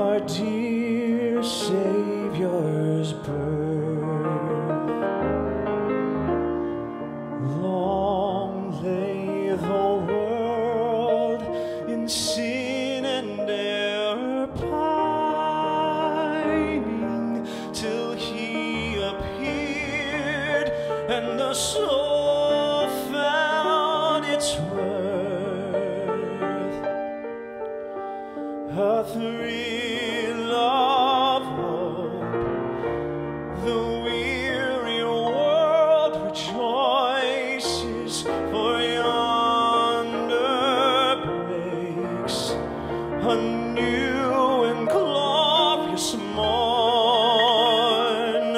our dear Savior's birth. Long lay the world in sin and error pining, till he appeared and the soul found its worth. A thrill of hope, the weary world rejoices, for yonder breaks a new and glorious morn.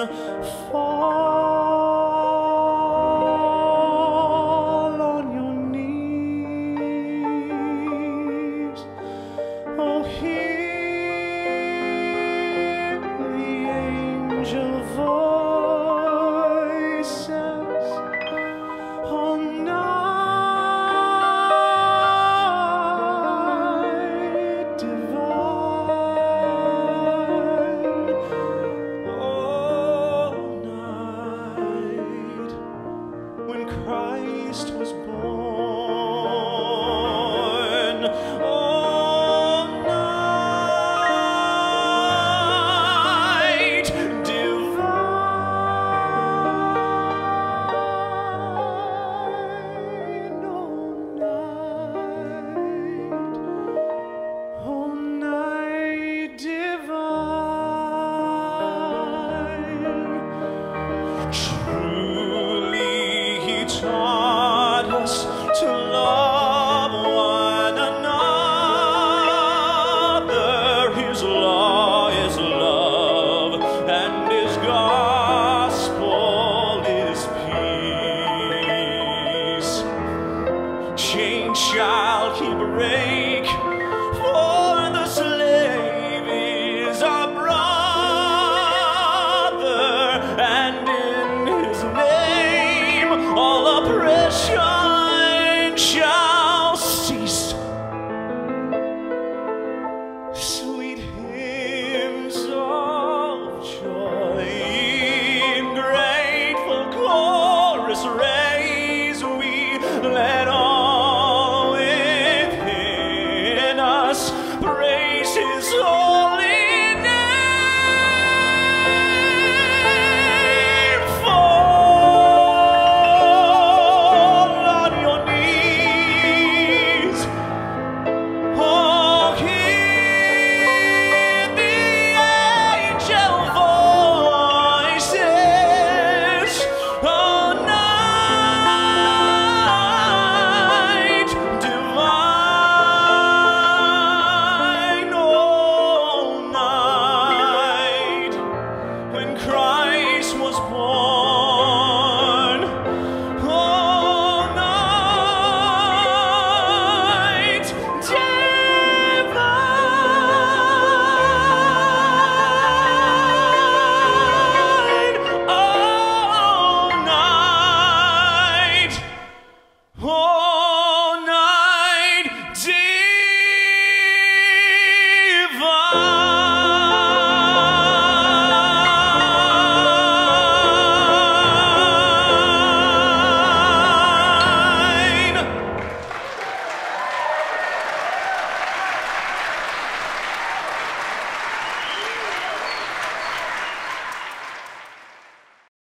Fall on your knees, oh, hear the angel voices. Oh, night divine, oh, night when Christ was born. Oh, taught us to love one another. His law is love, and His gospel is peace. Change shall He bring.